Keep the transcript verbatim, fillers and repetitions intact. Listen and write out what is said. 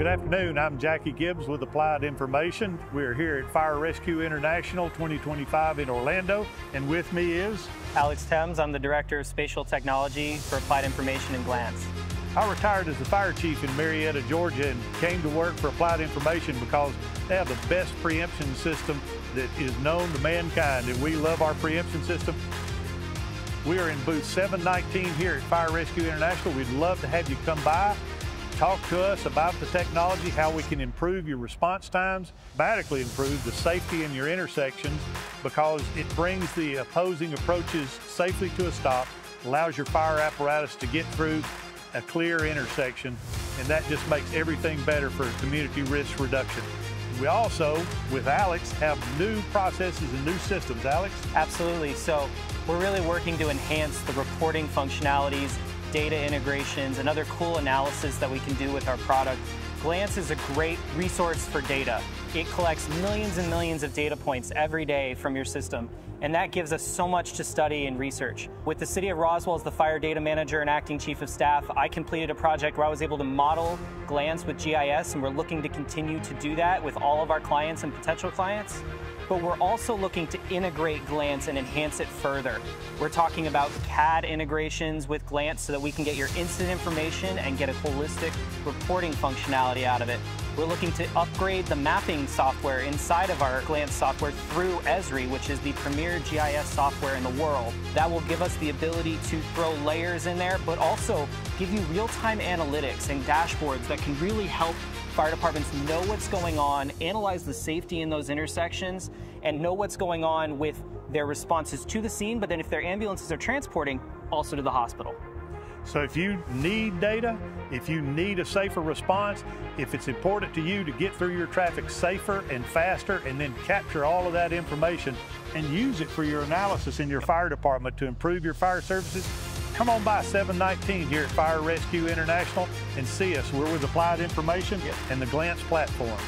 Good afternoon, I'm Jackie Gibbs with Applied Information. We're here at Fire Rescue International twenty twenty-five in Orlando, and with me is Alex Temes. I'm the Director of Spatial Technology for Applied Information and Glance. I retired as a fire chief in Marietta, Georgia, and came to work for Applied Information because they have the best preemption system that is known to mankind, and we love our preemption system. We are in booth seven nineteen here at Fire Rescue International. We'd love to have you come by. Talk to us about the technology, how we can improve your response times, dramatically improve the safety in your intersections, because it brings the opposing approaches safely to a stop, allows your fire apparatus to get through a clear intersection, and that just makes everything better for community risk reduction. We also, with Alex, have new processes and new systems. Alex? Absolutely. So we're really working to enhance the reporting functionalities, data integrations, and other cool analysis that we can do with our product. Glance is a great resource for data. It collects millions and millions of data points every day from your system, and that gives us so much to study and research. With the City of Roswell as the Fire Data Manager and Acting Chief of Staff, I completed a project where I was able to model Glance with G I S, and we're looking to continue to do that with all of our clients and potential clients. But we're also looking to integrate Glance and enhance it further. We're talking about C A D integrations with Glance so that we can get your instant information and get a holistic reporting functionality out of it. We're looking to upgrade the mapping software inside of our Glance software through Esri, which is the premier G I S software in the world. That will give us the ability to throw layers in there, but also give you real-time analytics and dashboards that can really help fire departments know what's going on, analyze the safety in those intersections, and know what's going on with their responses to the scene, but then if their ambulances are transporting, also to the hospital. So if you need data, if you need a safer response, if it's important to you to get through your traffic safer and faster, and then capture all of that information and use it for your analysis in your fire department to improve your fire services, come on by seven nineteen here at Fire Rescue International and see us. We're with Applied Information and the Glance platform.